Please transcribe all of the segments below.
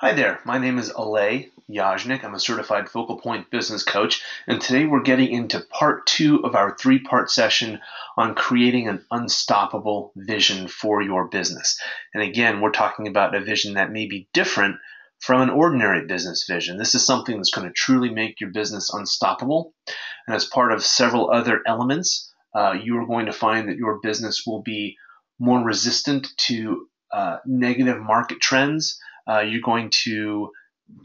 Hi there, my name is Alay Yajnik. I'm a certified focal point business coach, and today we're getting into part two of our three-part session on creating an unstoppable vision for your business. And again, we're talking about a vision that may be different from an ordinary business vision. This is something that's going to truly make your business unstoppable. And as part of several other elements, you are going to find that your business will be more resistant to negative market trends. You're going to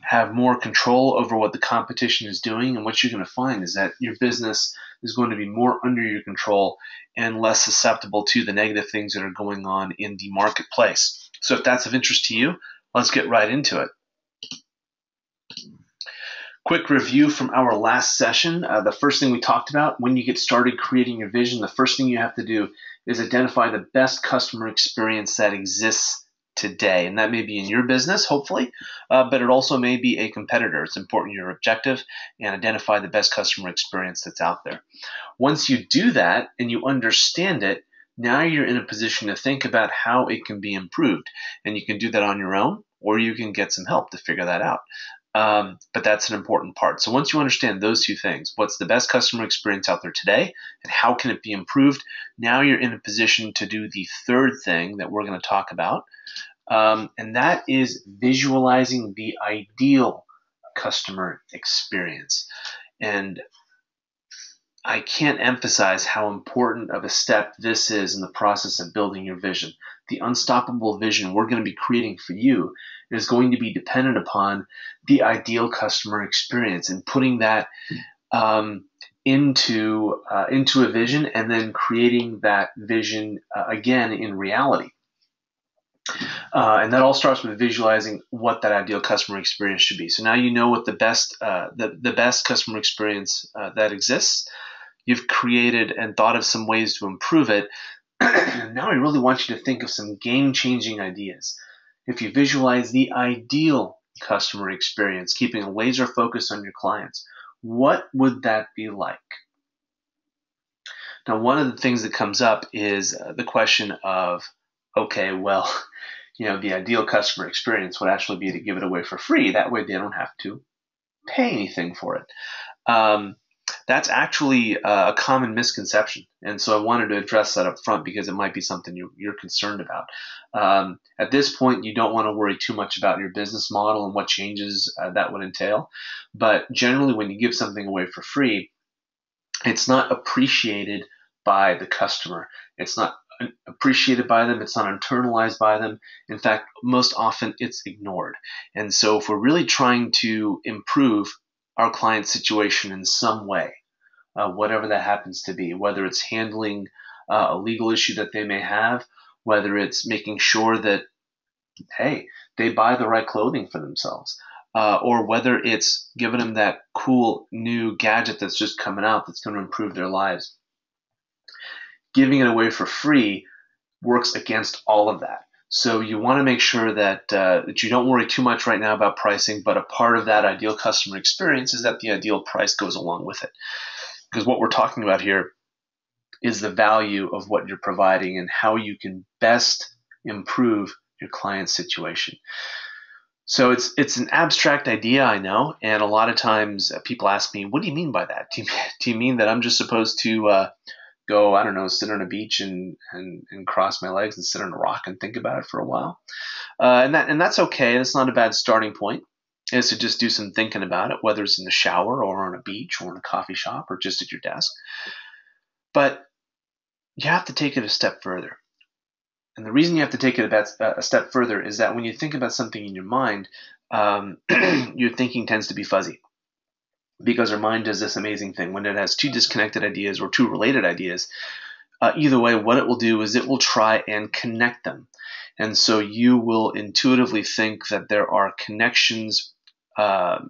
have more control over what the competition is doing, and what you're going to find is that your business is going to be more under your control and less susceptible to the negative things that are going on in the marketplace. So if that's of interest to you, let's get right into it. Quick review from our last session. The first thing we talked about, when you get started creating your vision, the first thing you have to do is identify the best customer experience that exists today. And that may be in your business, hopefully, but it also may be a competitor. It's important you're objective and identify the best customer experience that's out there. Once you do that and you understand it, now you're in a position to think about how it can be improved. And you can do that on your own, or you can get some help to figure that out. But that's an important part. So once you understand those two things, what's the best customer experience out there today and how can it be improved, now you're in a position to do the third thing that we're going to talk about, and that is visualizing the ideal customer experience. And I can't emphasize how important of a step this is in the process of building your vision. The unstoppable vision we're going to be creating for you is going to be dependent upon the ideal customer experience and putting that into a vision, and then creating that vision again in reality. And that all starts with visualizing what that ideal customer experience should be. So now you know what the best customer experience that exists. You've created and thought of some ways to improve it. Now I really want you to think of some game-changing ideas. If you visualize the ideal customer experience, keeping a laser focus on your clients, what would that be like? Now, one of the things that comes up is the question of, okay, well, you know, the ideal customer experience would actually be to give it away for free. That way they don't have to pay anything for it. That's actually a common misconception, and so I wanted to address that up front because it might be something you're concerned about. At this point, you don't want to worry too much about your business model and what changes that would entail, but generally when you give something away for free, it's not appreciated by the customer. It's not appreciated by them. It's not internalized by them. In fact, most often it's ignored. And so if we're really trying to improve our client's situation in some way, whatever that happens to be, whether it's handling a legal issue that they may have, whether it's making sure that, hey, they buy the right clothing for themselves, or whether it's giving them that cool new gadget that's just coming out that's going to improve their lives. Giving it away for free works against all of that. So you want to make sure that, that you don't worry too much right now about pricing, but a part of that ideal customer experience is that the ideal price goes along with it. Because what we're talking about here is the value of what you're providing and how you can best improve your client's situation. So it's an abstract idea, I know, and a lot of times people ask me, what do you mean by that? Do you mean that I'm just supposed to go, I don't know, sit on a beach and cross my legs and sit on a rock and think about it for a while? And that's okay. That's not a bad starting point, is to just do some thinking about it, whether it's in the shower or on a beach or in a coffee shop or just at your desk. But you have to take it a step further. And the reason you have to take it a step further is that when you think about something in your mind, your thinking tends to be fuzzy. Because our mind does this amazing thing. When it has two disconnected ideas or two related ideas, either way, what it will do is it will try and connect them. And so you will intuitively think that there are connections to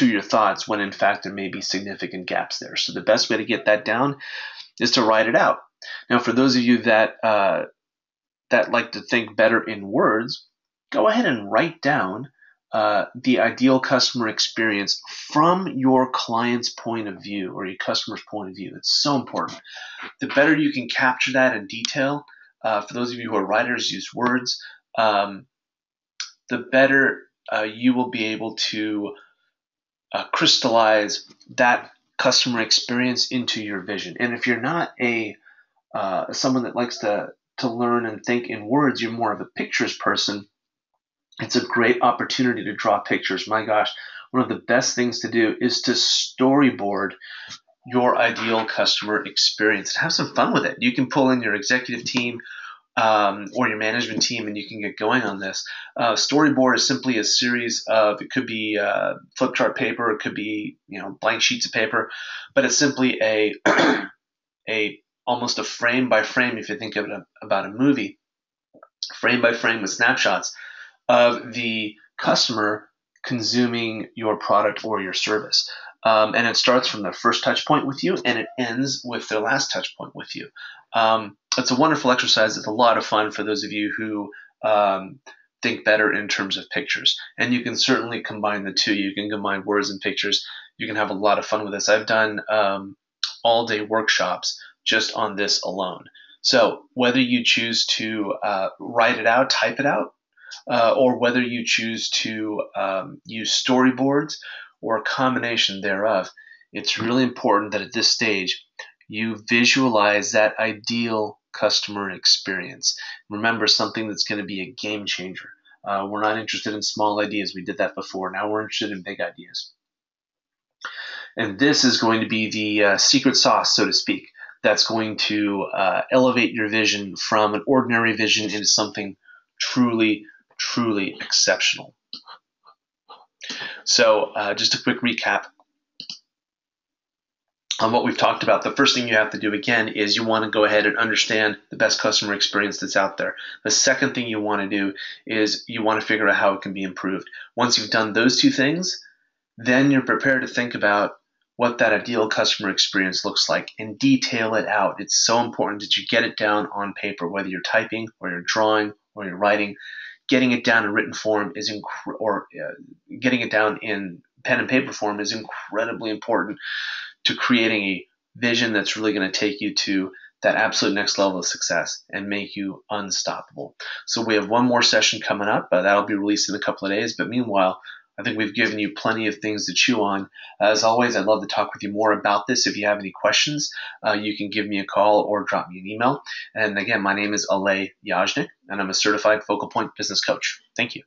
your thoughts when, in fact, there may be significant gaps there. So the best way to get that down is to write it out. Now, for those of you that, that like to think better in words, go ahead and write down the ideal customer experience from your client's point of view or your customer's point of view. It's so important. The better you can capture that in detail, for those of you who are writers, use words, the better you will be able to crystallize that customer experience into your vision. And if you're not a someone that likes to learn and think in words, you're more of a pictures person, it's a great opportunity to draw pictures. My gosh, one of the best things to do is to storyboard your ideal customer experience and have some fun with it. You can pull in your executive team or your management team and you can get going on this. Storyboard is simply a series of, it could be flip chart paper, it could be blank sheets of paper, but it's simply a almost a frame by frame, if you think of it about a movie, frame by frame with snapshots of the customer consuming your product or your service. And it starts from the first touch point with you and it ends with their last touch point with you. It's a wonderful exercise. It's a lot of fun for those of you who think better in terms of pictures. And you can certainly combine the two. You can combine words and pictures. You can have a lot of fun with this. I've done all-day workshops just on this alone. So whether you choose to write it out, type it out, or whether you choose to use storyboards or a combination thereof, it's really important that at this stage you visualize that ideal customer experience. Remember, something that's going to be a game changer. We're not interested in small ideas. We did that before. Now we're interested in big ideas. And this is going to be the secret sauce, so to speak, that's going to elevate your vision from an ordinary vision into something truly, truly exceptional. So just a quick recap on what we've talked about. The first thing you have to do, again, is you want to go ahead and understand the best customer experience that's out there. The second thing you want to do is you want to figure out how it can be improved. Once you've done those two things, then you're prepared to think about what that ideal customer experience looks like and detail it out. It's so important that you get it down on paper, whether you're typing or you're drawing or you're writing. Getting it down in written form is getting it down in pen and paper form is incredibly important to creating a vision that's really going to take you to that absolute next level of success and make you unstoppable. So we have one more session coming up. That'll be released in a couple of days. But meanwhile, I think we've given you plenty of things to chew on. As always, I'd love to talk with you more about this. If you have any questions, you can give me a call or drop me an email. And again, my name is Alay Yajnik, and I'm a certified Focal Point business coach. Thank you.